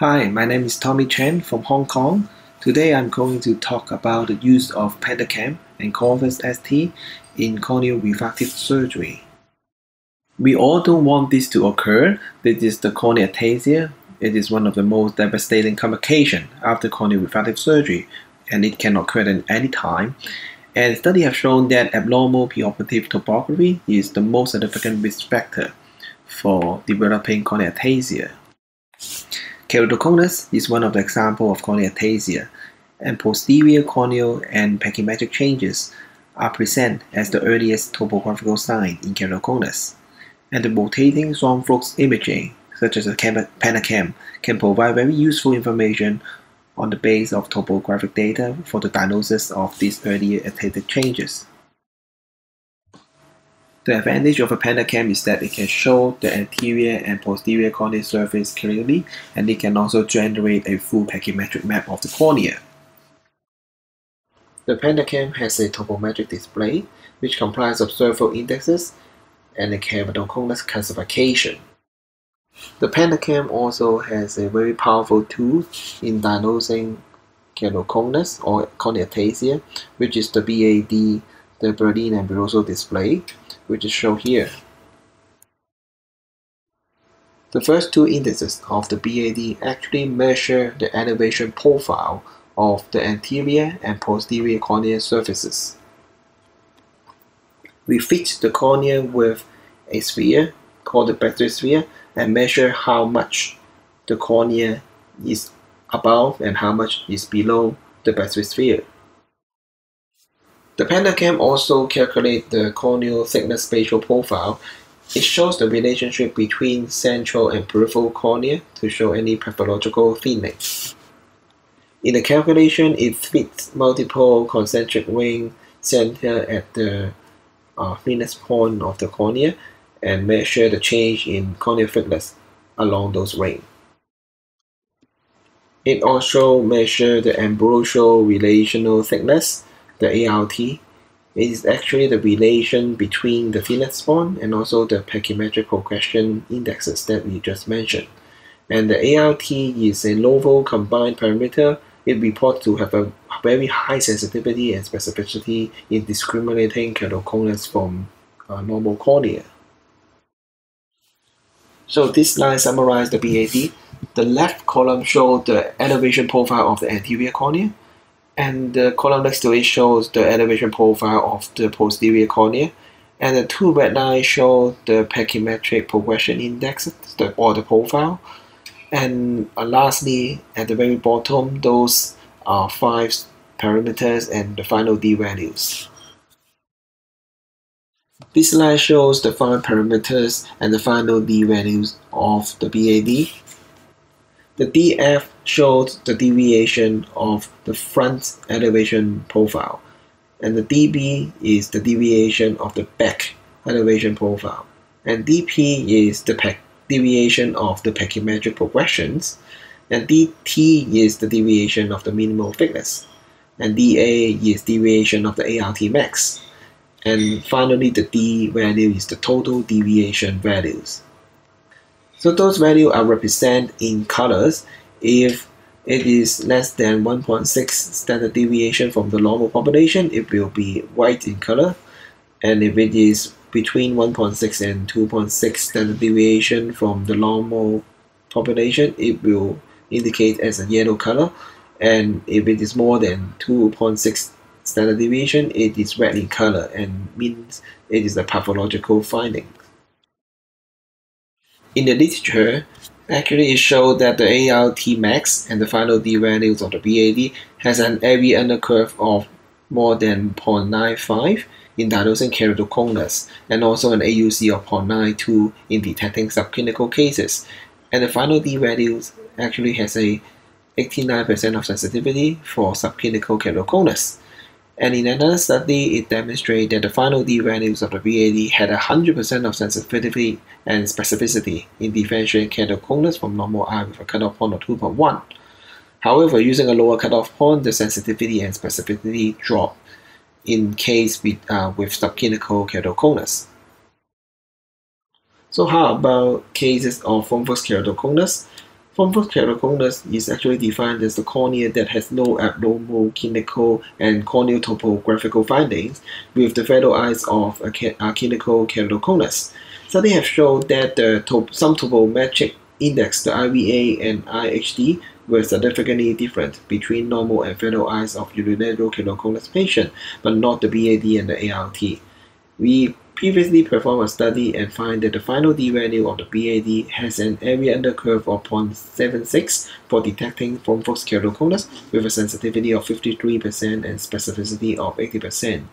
Hi, my name is Tommy Chan from Hong Kong. Today I'm going to talk about the use of PandaCam and Corvis ST in corneal refractive surgery. We all don't want this to occur. This is the corneal ectasia. It is one of the most devastating complications after corneal refractive surgery, and it can occur at any time. And studies have shown that abnormal preoperative topography is the most significant risk factor for developing corneal ectasia. Keratoconus is one of the examples of corneal ectasia, and posterior corneal and pachymetric changes are present as the earliest topographical sign in keratoconus. And the rotating Scheimpflug imaging, such as the PandaCam, can provide very useful information on the base of topographic data for the diagnosis of these earlier aesthetic changes. The advantage of a PandaCam is that it can show the anterior and posterior corneal surface clearly, and it can also generate a full pachymetric map of the cornea. The PandaCam has a topometric display, which comprises of several indexes and a keratoconus classification. The PandaCam also has a very powerful tool in diagnosing keratoconus or corneal ectasia, which is the BAD, the Belin/Ambrósio display, which is shown here. The first two indices of the BAD actually measure the elevation profile of the anterior and posterior corneal surfaces. We fit the cornea with a sphere called the bathysphere and measure how much the cornea is above and how much is below the bathysphere. The PandaCam also calculates the corneal thickness spatial profile. It shows the relationship between central and peripheral cornea to show any pathological thinning. In the calculation, it fits multiple concentric rings centered at the thinnest point of the cornea and measure the change in corneal thickness along those rings. It also measures the Ambrosial relational thickness, the ART. It is actually the relation between the thinnest point and also the pachymetric progression indexes that we just mentioned. And the ART is a novel combined parameter. It reports to have a very high sensitivity and specificity in discriminating keratoconus from normal cornea. So this slide summarizes the BAD. The left column shows the elevation profile of the anterior cornea, and the column next to it shows the elevation profile of the posterior cornea, and the two red lines show the pachymetric progression index or the profile. And lastly, at the very bottom, those are five parameters and the final D values. This slide shows the five parameters and the final D values of the BAD. The DF shows the deviation of the front elevation profile, and the DB is the deviation of the back elevation profile, and DP is the deviation of the pachymetric progressions, and DT is the deviation of the minimal thickness, and DA is deviation of the ART max. And finally, the D value is the total deviation values. So those values are represented in colors. If it is less than 1.6 standard deviation from the normal population, it will be white in color. And if it is between 1.6 and 2.6 standard deviation from the normal population, it will indicate as a yellow color. And if it is more than 2.6 standard deviation, it is red in color and means it is a pathological finding. In the literature, actually it showed that the ART max and the final D values of the BAD has an AV undercurve of more than 0.95 in diagnosing keratoconus, and also an AUC of 0.92 in detecting subclinical cases. And the final D values actually has a 89% of sensitivity for subclinical keratoconus. And in another study, it demonstrated that the final D values of the BAD had 100% of sensitivity and specificity in differentiating keratoconus from normal eye with a cutoff point of 2.1. However, using a lower cutoff point, the sensitivity and specificity dropped in case with subclinical keratoconus. So how about cases of forme fruste keratoconus? Forme fruste keratoconus is actually defined as the cornea that has no abnormal clinical and corneal topographical findings with the fellow eyes of a clinical keratoconus. Studies have shown that some topometric index, the IVA and IHD, were significantly different between normal and fellow eyes of unilateral keratoconus patients, but not the BAD and the ART. We previously performed a study and find that the final D value of the BAD has an area under curve of 0.76 for detecting forme fruste keratoconus with a sensitivity of 53% and specificity of 80%.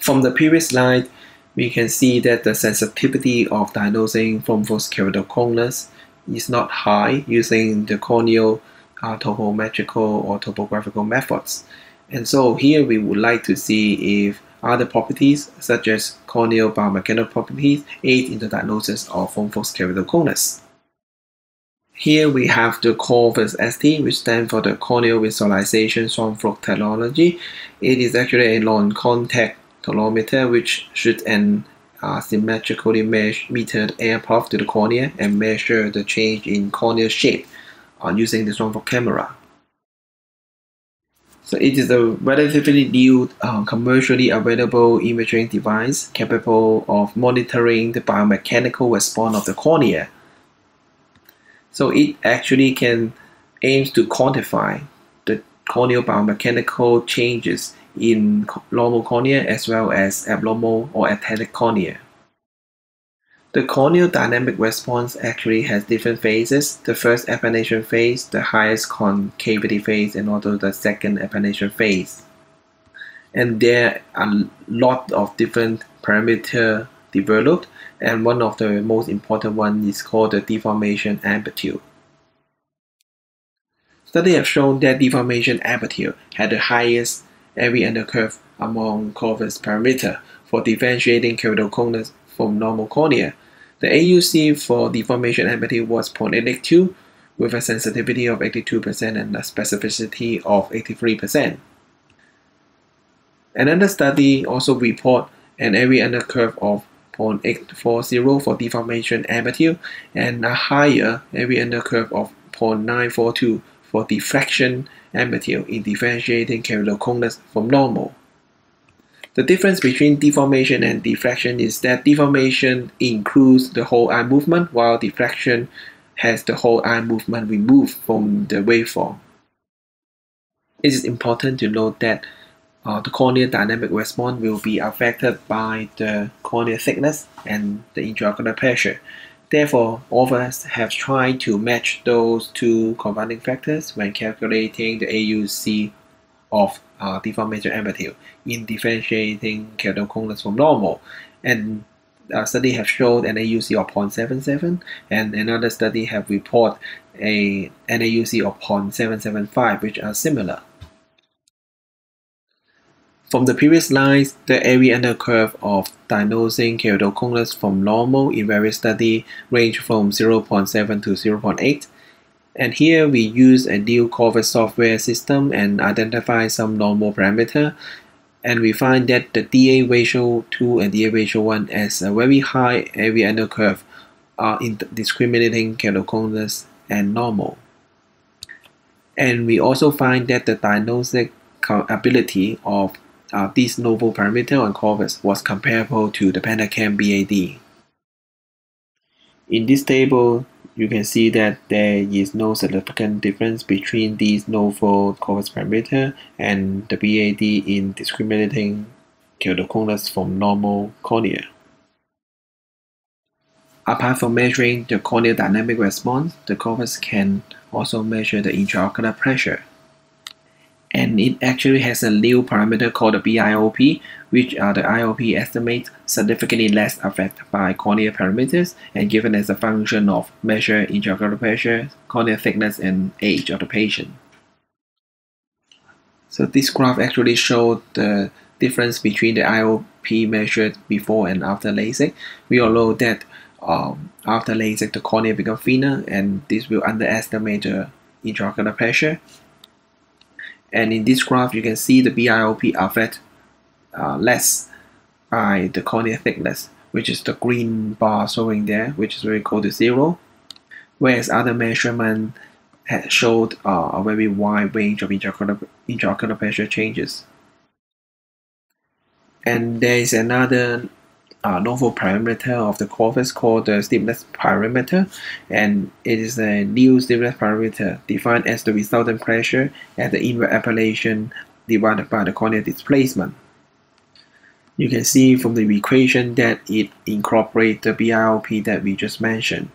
From the previous slide, we can see that the sensitivity of diagnosing forme fruste keratoconus is not high using the corneal topometrical or topographical methods. And so here we would like to see if other properties such as corneal biomechanical properties aid in the diagnosis of forme fruste keratoconus. Here we have the Corvis ST, which stands for the Corneal Visualization Scheimpflug Technology. It is actually a non-contact tonometer which should symmetrically metered air path to the cornea and measure the change in corneal shape using the Scheimpflug camera. So it is a relatively new commercially available imaging device capable of monitoring the biomechanical response of the cornea. So it actually aims to quantify the corneal biomechanical changes in normal cornea as well as abnormal or atelic cornea. The corneal dynamic response actually has different phases. The first appanation phase, the highest concavity phase, and also the second appanation phase. And there are a lot of different parameters developed, and one of the most important ones is called the deformation amplitude. Studies have shown that deformation amplitude had the highest area under curve among Corvis parameter for differentiating keratoconus from normal cornea. The AUC for deformation amplitude was 0.82 with a sensitivity of 82% and a specificity of 83%. Another study also report an area under curve of 0.840 for deformation amplitude and a higher area under curve of 0.942 for deflection amplitude in differentiating keratoconus from normal. The difference between deformation and deflection is that deformation includes the whole eye movement, while deflection has the whole eye movement removed from the waveform. It is important to note that the corneal dynamic response will be affected by the corneal thickness and the intraocular pressure. Therefore, authors have tried to match those two confounding factors when calculating the AUC of deformation amplitude in differentiating keratoconus from normal, and a study have shown an AUC of 0.77 and another study have reported an AUC of 0.775, which are similar. From the previous slides, the area under curve of diagnosing keratoconus from normal in various studies range from 0.7 to 0.8. And here we use a new Corvis software system and identify some normal parameter, and we find that the DA ratio 2 and DA ratio 1 has a very high area under curve in discriminating keratoconus and normal. And we also find that the diagnostic ability of this novel parameter on Corvis was comparable to the PandaCam BAD. In this table, you can see that there is no significant difference between these novel Corvis parameter and the BAD in discriminating keratoconus from normal cornea. Apart from measuring the corneal dynamic response, the Corvis can also measure the intraocular pressure. And it actually has a new parameter called the BIOP, which are the IOP estimates significantly less affected by corneal parameters and given as a function of measure intraocular pressure, corneal thickness, and age of the patient. So this graph actually showed the difference between the IOP measured before and after LASIK. We all know that after LASIK the cornea becomes thinner, and this will underestimate the intraocular pressure. And in this graph, you can see the BIOP affected less by the cornea thickness, which is the green bar showing there, which is very close to 0. whereas other measurement had showed a very wide range of intraocular pressure changes. And there is another novel parameter of the Corvis called the Steepness Parameter, and it is a new steepness parameter defined as the resultant pressure at the inward appellation divided by the corneal displacement. You can see from the equation that it incorporates the BIOP that we just mentioned.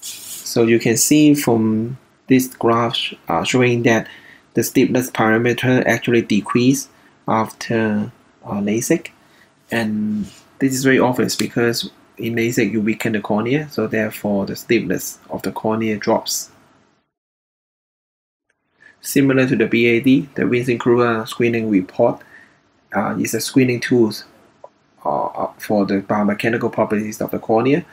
So you can see from this graph showing that the steepness parameter actually decreased after LASIK, and this is very obvious because in LASIK you weaken the cornea, so therefore the steepness of the cornea drops. Similar to the BAD, the Vinciguerra screening report is a screening tool for the biomechanical properties of the cornea.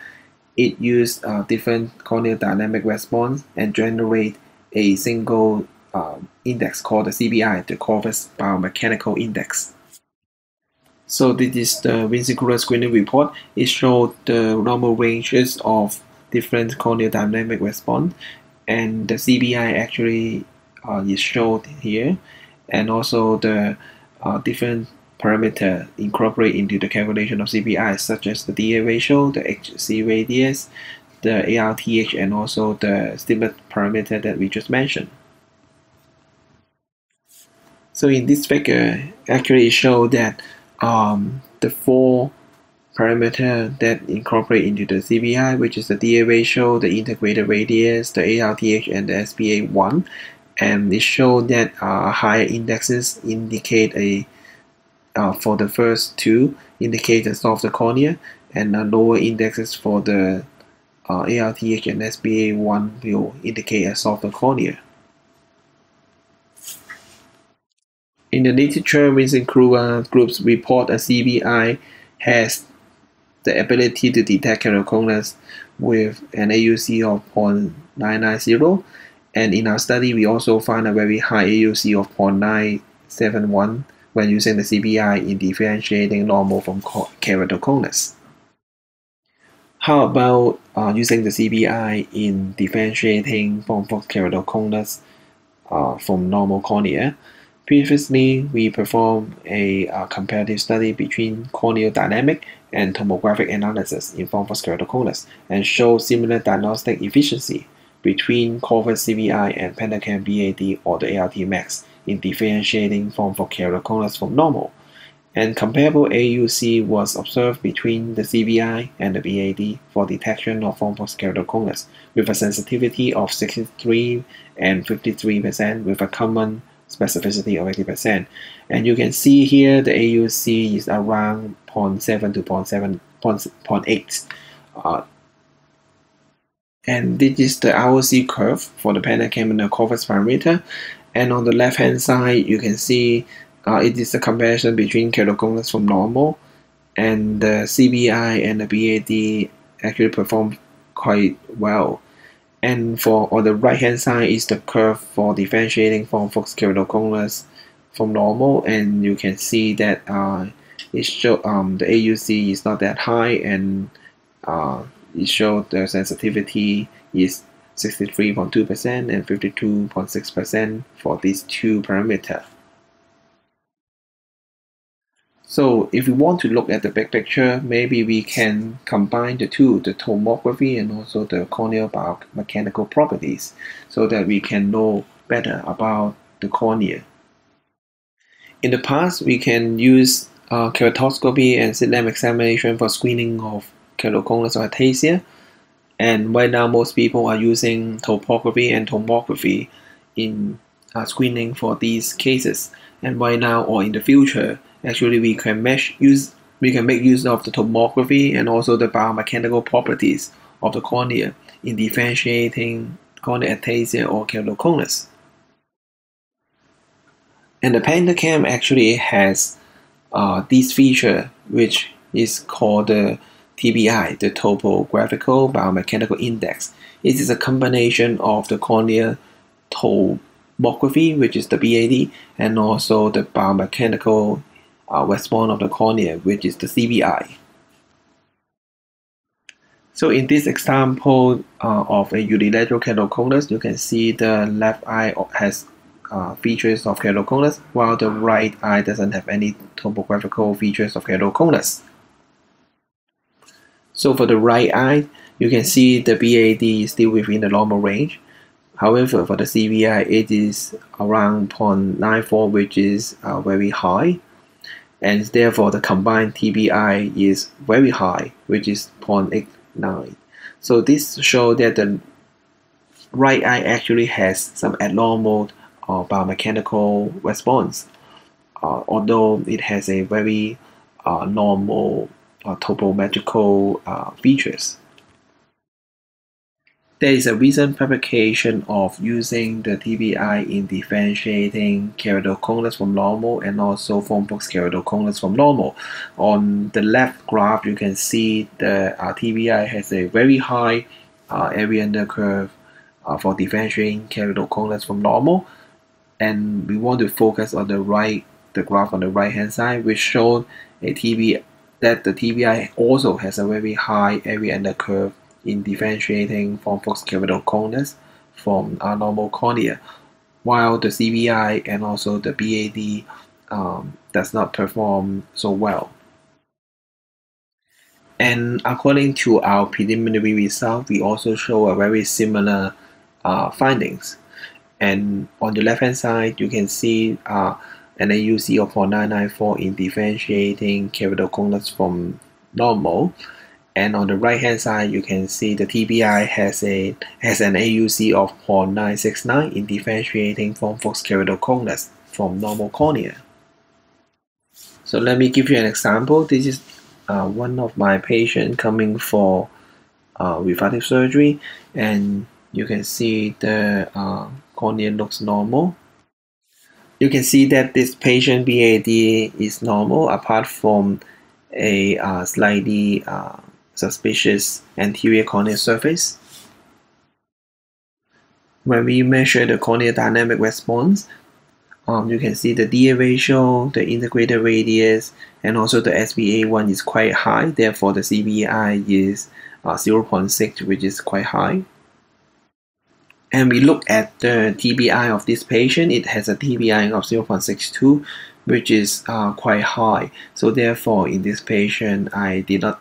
It used different corneal dynamic response and generate a single index called the CVI, the Corvis Biomechanical Index. So this is the Vinciguerra screening report. It showed the normal ranges of different corneal dynamic response, and the CVI actually is showed here, and also the different parameters incorporated into the calculation of CVI, such as the DA ratio, the HC radius, the ARTH, and also the steepness parameter that we just mentioned. So in this figure, actually it showed that the four parameters that incorporate into the CVI, which is the DA ratio, the integrated radius, the ARTH, and the SBA1, and it showed that higher indexes indicate a for the first two indicate the soft cornea, and lower indexes for the ARTH and SBA1 will indicate a softer cornea. In the literature, Vinciguerra groups report a CVI has the ability to detect keratoconus with an AUC of 0.990, and in our study we also find a very high AUC of 0.971 when using the CVI in differentiating normal from keratoconus. How about using the CVI in differentiating forme fruste keratoconus from normal cornea? Previously, we performed a comparative study between corneal dynamic and tomographic analysis in forme fruste keratoconus and showed similar diagnostic efficiency between Corvis CVI and PandaCam BAD or the ART max in differentiating forme fruste keratoconus from normal, and comparable AUC was observed between the CVI and the BAD for detection of forme fruste keratoconus with a sensitivity of 63% and 53% with a common specificity of 80%. And you can see here the AUC is around 0.7 to 0.8. And this is the ROC curve for the PandaCam and the Corvis parameter. And on the left hand side, you can see it is a comparison between keratoconus from normal, and the CVI and the BAD actually performed quite well. And on the right hand side is the curve for differentiating forme fruste keratoconus from normal, and you can see that it showed the AUC is not that high, and it showed the sensitivity is 63.2% and 52.6% for these two parameters. So if we want to look at the big picture, maybe we can combine the two, the tomography and also the corneal biomechanical properties, so that we can know better about the cornea. In the past, we can use keratoscopy and slit lamp examination for screening of keratoconus or ectasia. And right now, most people are using topography and tomography in screening for these cases. And right now, or in the future, actually we can make use of the tomography and also the biomechanical properties of the cornea in differentiating corneal ectasia or keratoconus. And the PandaCam actually has this feature, which is called the TBI, the Topographical Biomechanical Index. It is a combination of the corneal tomography, which is the BAD, and also the biomechanical response of the cornea, which is the CVI. So in this example of a unilateral keratoconus, you can see the left eye has features of keratoconus, while the right eye doesn't have any topographical features of keratoconus. So for the right eye, you can see the BAD is still within the normal range. However, for the CVI, it is around 0.94, which is very high. And therefore, the combined TBI is very high, which is 0.89. So this shows that the right eye actually has some abnormal biomechanical response, although it has a very normal topometrical features. There is a recent publication of using the TBI in differentiating keratoconus from normal and also forme fruste keratoconus from normal. On the left graph, you can see the TBI has a very high area under curve for differentiating keratoconus from normal, and we want to focus on the graph on the right hand side, which showed a TBI that the TBI also has a very high area under curve in differentiating forme fruste keratoconus from normal cornea, while the CVI and also the BAD does not perform so well. And according to our preliminary result, we also show a very similar findings. And on the left hand side, you can see an AUC of 0.994 in differentiating keratoconus from normal. And on the right-hand side, you can see the TBI has an AUC of 0.969 in differentiating forme fruste keratoconus from normal cornea. So let me give you an example. This is one of my patients coming for refractive surgery, and you can see the cornea looks normal. You can see that this patient BAD is normal, apart from a slightly suspicious anterior corneal surface. When we measure the corneal dynamic response, you can see the DA ratio, the integrated radius, and also the SBA1 is quite high. Therefore, the CVI is 0.6, which is quite high. And we look at the TBI of this patient. It has a TBI of 0.62, which is quite high. So therefore, in this patient, I did not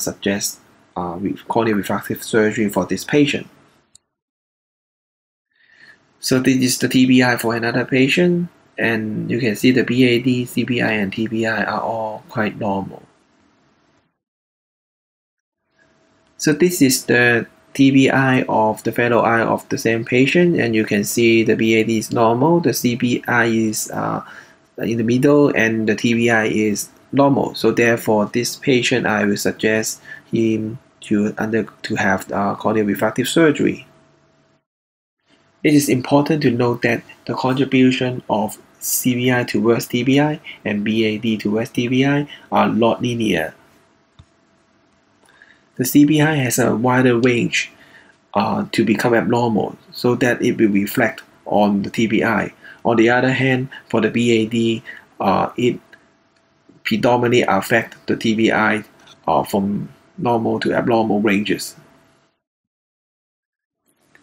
suggest corneal refractive surgery for this patient. So this is the TBI for another patient, and you can see the BAD, CBI, and TBI are all quite normal. So this is the TBI of the fellow eye of the same patient, and you can see the BAD is normal, the CBI is in the middle, and the TBI is normal. So therefore, this patient, I will suggest him to have corneal refractive surgery. It is important to note that the contribution of CVI towards TBI and BAD towards TBI are not linear. The CVI has a wider range to become abnormal, so that it will reflect on the TBI. On the other hand, for the BAD, it predominantly affect the TBI from normal to abnormal ranges.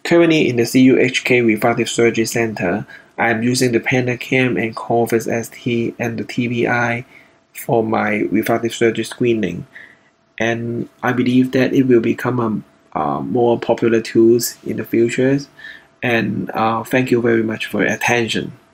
Currently in the CUHK Refractive Surgery Center, I am using the PandaCam and Corvis ST and the TBI for my refractive surgery screening. And I believe that it will become a more popular tool in the future. And thank you very much for your attention.